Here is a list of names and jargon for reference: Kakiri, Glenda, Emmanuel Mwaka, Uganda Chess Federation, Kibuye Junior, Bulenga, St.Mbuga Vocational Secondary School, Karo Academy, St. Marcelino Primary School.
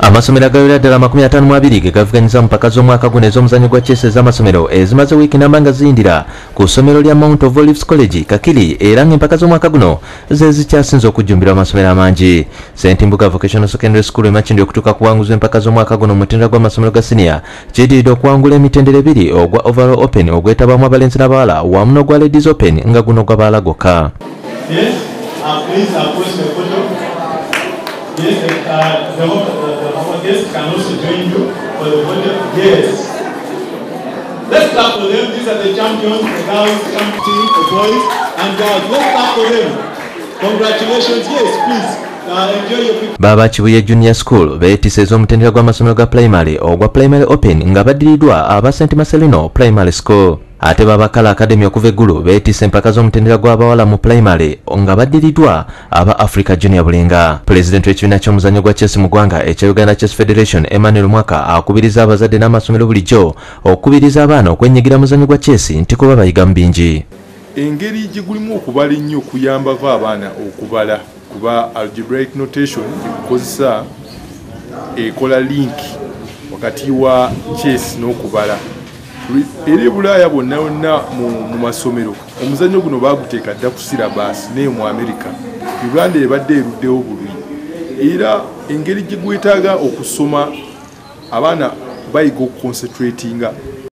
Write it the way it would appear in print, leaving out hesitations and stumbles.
Amasomero agawera ddala 52 ge gavuganyizza mpaka z'omwaka guno ez'omuzannyo gwa Chess ez'amasomero ezimaze wiiki n'amanga ziyindira ku ssomero lya Mount Olives College Kakiri era ng'empaka z'omwaka guno ze zikyasinze okujjumbira amasomero amangi. St.Mbuga Vocational Secondary School emakindi okutuuka kuwanguza empaka z'omwaka guno mu mutendera gw'amasomero ga siniya kiddiridde okuwangula emitendera ebiri ogwa Overall Open ogwetabamu abalenzi n'abawala wamu n'ogwa Ladies Open nga guno gw'abawala gwokka. Yes, our guests can also join you for the photo. Yes. Let's clap for them. These are the champions, the girls, the boys, and girls. Let's clap for them. Congratulations. Yes, please. Baba Kibuye Junior School beetise ez'omutendera gw'amasomero ga primary ogwa Primary Open nga baddiridwa aba St. Marcelino Primary School. Ate baba Kala Academy okuva eggulu beetise empaka z'omutendera gw'abawala mu primary nga baddiridwa aba Africa Junior Bulenga. President w'ekibiina ky'omuzannyo gwa Chess mu ggwanga ekya Uganda Chess Federation Emmanuel Mwaka akubiriza abazadde n'amasomero bulijjo okubiriza abaana okwenyigira muzannyo gwa Chess nti kuba bayiga mu bingi. Engeri gigulimu okubala ennyo okuyambako abaana okubala kuba algebraic notation kozesa ekola link wakati wa chess n'okubala. Eri Bulaaya bonna bonna mu masomero omuzannyo guno baaguteeka dda ku syllabus naye mu America Uganda ebadde eruddewo bulwi, era engeri gye gwetaaga okusoma abaana bayiga okuconcentratinga